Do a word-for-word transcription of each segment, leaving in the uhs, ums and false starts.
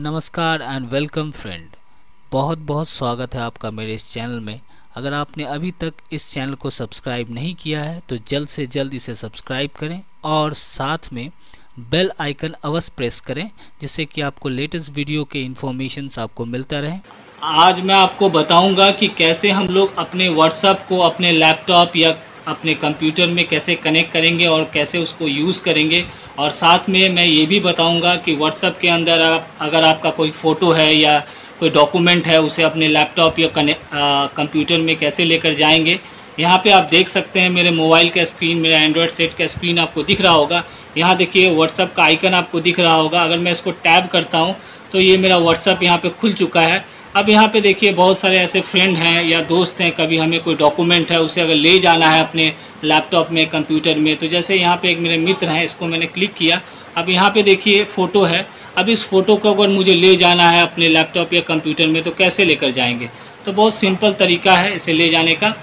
नमस्कार and welcome friend, बहुत बहुत स्वागत है आपका मेरे इस चैनल में। अगर आपने अभी तक इस चैनल को सब्सक्राइब नहीं किया है तो जल्द से जल्द इसे सब्सक्राइब करें और साथ में बेल आइकन अवश्य प्रेस करें, जिससे कि आपको लेटेस्ट वीडियो के इन्फॉर्मेशंस आपको मिलता रहे। आज मैं आपको बताऊंगा कि कैसे हम लोग अपने व्हाट्सएप को अपने लैपटॉप या अपने कंप्यूटर में कैसे कनेक्ट करेंगे और कैसे उसको यूज़ करेंगे। और साथ में मैं ये भी बताऊंगा कि व्हाट्सएप के अंदर आप, अगर आपका कोई फ़ोटो है या कोई डॉक्यूमेंट है उसे अपने लैपटॉप या कंप्यूटर में कैसे लेकर जाएंगे। यहाँ पे आप देख सकते हैं मेरे मोबाइल का स्क्रीन, मेरा एंड्रॉयड सेट का स्क्रीन आपको दिख रहा होगा। यहाँ देखिए व्हाट्सएप का आइकन आपको दिख रहा होगा। अगर मैं इसको टैब करता हूँ तो ये मेरा व्हाट्सएप यहाँ पे खुल चुका है। अब यहाँ पे देखिए बहुत सारे ऐसे फ्रेंड हैं या दोस्त हैं, कभी हमें कोई डॉक्यूमेंट है उसे अगर ले जाना है अपने लैपटॉप में, कंप्यूटर में, तो जैसे यहाँ पे एक मेरे मित्र हैं, इसको मैंने क्लिक किया। अब यहाँ पे देखिए फ़ोटो है। अब इस फ़ोटो को अगर मुझे ले जाना है अपने लैपटॉप या कंप्यूटर में तो कैसे लेकर जाएंगे, तो बहुत सिंपल तरीका है इसे ले जाने का।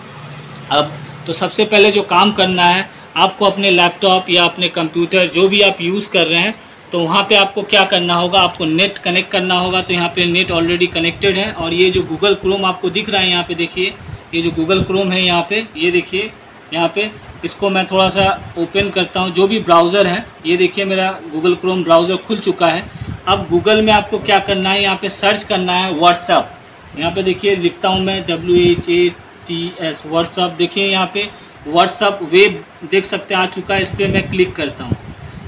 अब तो सबसे पहले जो काम करना है, आपको अपने लैपटॉप या अपने कंप्यूटर जो भी आप यूज़ कर रहे हैं तो वहाँ पे आपको क्या करना होगा, आपको नेट कनेक्ट करना होगा। तो यहाँ पे नेट ऑलरेडी कनेक्टेड है और ये जो गूगल क्रोम आपको दिख रहा है, यहाँ पे देखिए ये जो गूगल क्रोम है, यहाँ पे ये देखिए यहाँ पे इसको मैं थोड़ा सा ओपन करता हूँ। जो भी ब्राउज़र है, ये देखिए मेरा गूगल क्रोम ब्राउज़र खुल चुका है। अब गूगल में आपको क्या करना है, यहाँ पर सर्च करना है व्हाट्सअप। यहाँ पर देखिए लिखता हूँ मैं W H A T S WhatsApp. देखिए यहाँ पे व्हाट्सअप वेब देख सकते हैं आ चुका है, इस पर मैं क्लिक करता हूँ।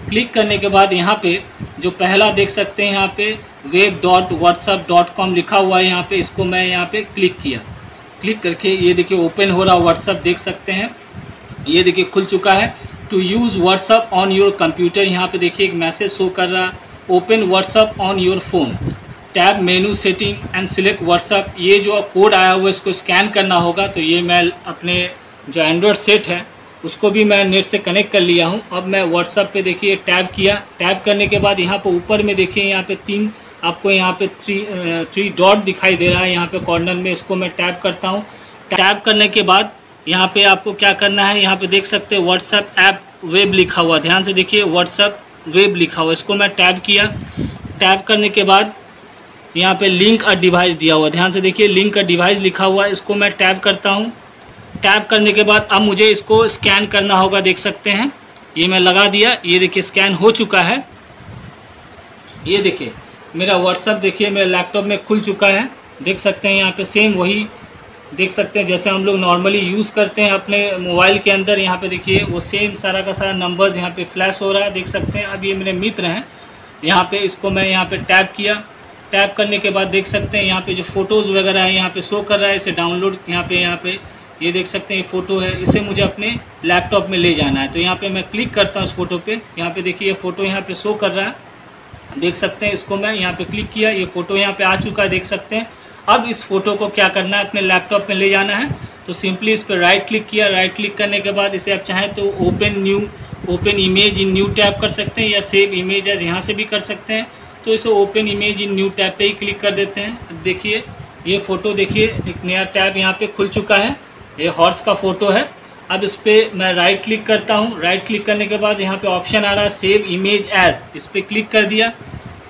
क्लिक करने के बाद यहाँ पे जो पहला देख सकते हैं यहाँ पे web dot WhatsApp dot com लिखा हुआ है, यहाँ पे इसको मैं यहाँ पे क्लिक किया। क्लिक करके ये देखिए ओपन हो रहा व्हाट्सअप देख सकते हैं, ये देखिए खुल चुका है। To use WhatsApp on your computer, यहाँ पे देखिए एक मैसेज शो कर रहा है, open WhatsApp on your phone, tab menu setting and select WhatsApp. ये जो कोड आया हुआ है इसको स्कैन करना होगा। तो ये मैं अपने जो एंड्रॉयड सेट है उसको भी मैं नेट से कनेक्ट कर लिया हूँ। अब मैं व्हाट्सअप पे देखिए टैब किया। टैब करने के बाद यहाँ पर ऊपर में देखिए यहाँ पे तीन आपको यहाँ पे थ्री थ्री डॉट दिखाई दे रहा है यहाँ पे कॉर्नर में, इसको मैं टैप करता हूँ। टैप करने के बाद यहाँ पे आपको क्या करना है, यहाँ पे देख सकते हैं व्हाट्सअप ऐप वेब लिखा हुआ, ध्यान से देखिए व्हाट्सअप वेब लिखा हुआ, इसको मैं टैप किया। टैप करने के बाद यहाँ पर लिंक और डिवाइस दिया हुआ, ध्यान से देखिए लिंक और डिवाइस लिखा हुआ है, इसको मैं टैप करता हूँ। टैप करने के बाद अब मुझे इसको स्कैन करना होगा, देख सकते हैं ये मैं लगा दिया, ये देखिए स्कैन हो चुका है। ये देखिए मेरा व्हाट्सएप देखिए मेरे लैपटॉप में खुल चुका है, देख सकते हैं यहाँ पे सेम वही देख सकते हैं जैसे हम लोग नॉर्मली यूज़ करते हैं अपने मोबाइल के अंदर। यहाँ पे देखिए वो सेम सारा का सारा नंबर्स यहाँ पे फ्लैश हो रहा है, देख सकते हैं। अब ये मेरे मित्र हैं, यहाँ पर इसको मैं यहाँ पर टैप किया। टैप करने के बाद देख सकते हैं यहाँ पर जो फ़ोटोज़ वगैरह है यहाँ पर शो कर रहा है, इसे डाउनलोड यहाँ पर यहाँ पर ये देख सकते हैं ये फ़ोटो है, इसे मुझे अपने लैपटॉप में ले जाना है। तो यहाँ पे मैं क्लिक करता हूँ इस फ़ोटो पे, यहाँ पे देखिए ये फ़ोटो यहाँ पे शो कर रहा है, देख सकते हैं। इसको मैं यहाँ पे क्लिक किया, ये फ़ोटो यहाँ पे आ चुका है, देख सकते हैं। अब इस फ़ोटो को क्या करना है, अपने लैपटॉप में ले जाना है, तो सिंपली इस पर राइट क्लिक किया। राइट क्लिक करने के बाद इसे आप चाहें तो open new, open image in new tab कर सकते हैं या सेव इमेज एज यहाँ से भी कर सकते हैं। तो इसे open image in new tab पर ही क्लिक कर देते हैं। अब देखिए ये फ़ोटो देखिए एक नया टैब यहाँ पर खुल चुका है, ये हॉर्स का फ़ोटो है। अब इस पर मैं राइट क्लिक करता हूँ। राइट क्लिक करने के बाद यहाँ पे ऑप्शन आ रहा है सेव इमेज एज, इस पर क्लिक कर दिया।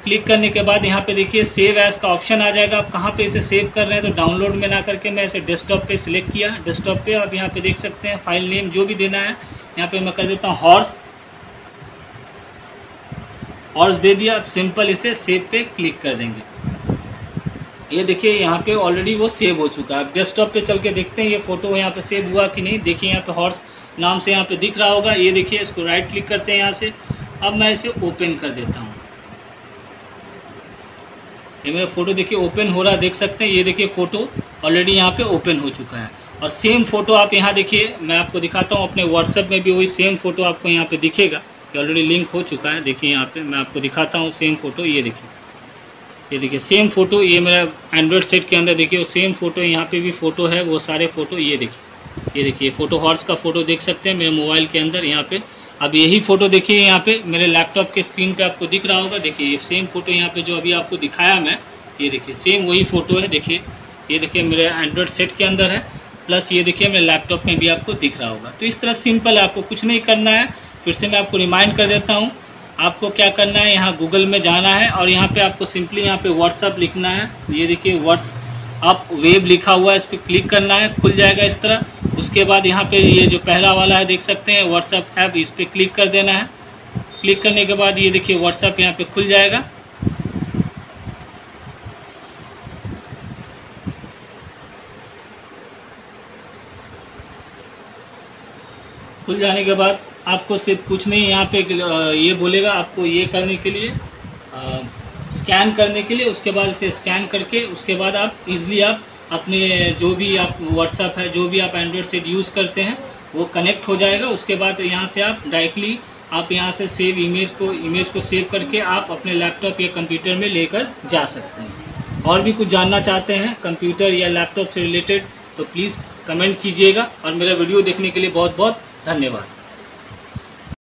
क्लिक करने के बाद यहाँ पे देखिए सेव एज का ऑप्शन आ जाएगा। आप कहाँ पे इसे सेव कर रहे हैं, तो डाउनलोड में ना करके मैं इसे डेस्कटॉप पे सिलेक्ट किया, डेस्कटॉप पे। अब यहाँ पे देख सकते हैं फाइल नेम जो भी देना है यहाँ पर मैं कर देता हूँ हॉर्स, हॉर्स दे दिया। अब सिंपल इसे सेव पे क्लिक कर देंगे, ये देखिए यहाँ पे ऑलरेडी वो सेव हो चुका है। अब डेस्कटॉप पे चल के देखते हैं ये फ़ोटो यहाँ पे सेव हुआ कि नहीं। देखिए यहाँ पे हॉर्स नाम से यहाँ पे दिख रहा होगा, ये देखिए इसको राइट क्लिक करते हैं यहाँ से। अब मैं इसे ओपन कर देता हूँ, ये मेरा फ़ोटो देखिए ओपन हो रहा, देख सकते हैं। ये देखिए फ़ोटो ऑलरेडी यहाँ पर ओपन हो चुका है। और सेम फ़ोटो आप यहाँ देखिए, मैं आपको दिखाता हूँ अपने व्हाट्सएप में भी वही सेम फ़ोटो आपको यहाँ पर दिखेगा, ये ऑलरेडी लिंक हो चुका है। देखिए यहाँ पर मैं आपको दिखाता हूँ सेम फ़ोटो, ये देखिए ये देखिए सेम फ़ोटो, ये मेरा एंड्रॉयड सेट के अंदर देखिए वो सेम फ़ोटो यहाँ पे भी फ़ोटो है, वो सारे फ़ोटो ये देखिए ये देखिए फ़ोटो हॉर्स का फ़ोटो देख सकते हैं मेरे मोबाइल के अंदर यहाँ पे। अब यही फ़ोटो देखिए यहाँ पे मेरे लैपटॉप के स्क्रीन पे आपको दिख रहा होगा, देखिए ये सेम फ़ोटो यहाँ पे जो अभी आपको दिखाया मैं, ये देखिए सेम वही फ़ोटो है। देखिए ये देखिए मेरे एंड्रॉयड सेट के अंदर है, प्लस ये देखिए मेरे लैपटॉप में भी आपको दिख रहा होगा। तो इस तरह सिंपल है, आपको कुछ नहीं करना है। फिर से मैं आपको रिमाइंड कर देता हूँ, आपको क्या करना है, यहाँ गूगल में जाना है और यहाँ पे आपको सिंपली यहाँ पे व्हाट्सअप लिखना है। ये देखिए व्हाट्सअप वेब लिखा हुआ है, इस पर क्लिक करना है, खुल जाएगा इस तरह। उसके बाद यहाँ पे ये जो पहला वाला है देख सकते हैं व्हाट्सअप ऐप, इस पर क्लिक कर देना है। क्लिक करने के बाद ये देखिए व्हाट्सअप यहाँ पे खुल जाएगा। खुल जाने के बाद आपको सिर्फ कुछ नहीं, यहाँ पे ये बोलेगा आपको ये करने के लिए, आ, स्कैन करने के लिए। उसके बाद इसे स्कैन करके उसके बाद आप इजीली आप अपने जो भी आप व्हाट्सएप है, जो भी आप एंड्रॉयड सेट यूज़ करते हैं वो कनेक्ट हो जाएगा। उसके बाद यहाँ से आप डायरेक्टली आप यहाँ से सेव इमेज को इमेज को सेव करके आप अपने लैपटॉप या कंप्यूटर में लेकर जा सकते हैं। और भी कुछ जानना चाहते हैं कंप्यूटर या लैपटॉप से रिलेटेड तो प्लीज़ कमेंट कीजिएगा और मेरा वीडियो देखने के लिए बहुत बहुत धन्यवाद।